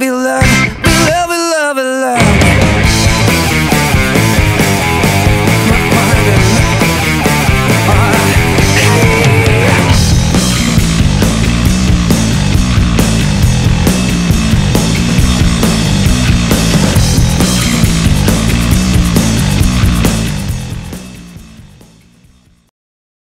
be loved.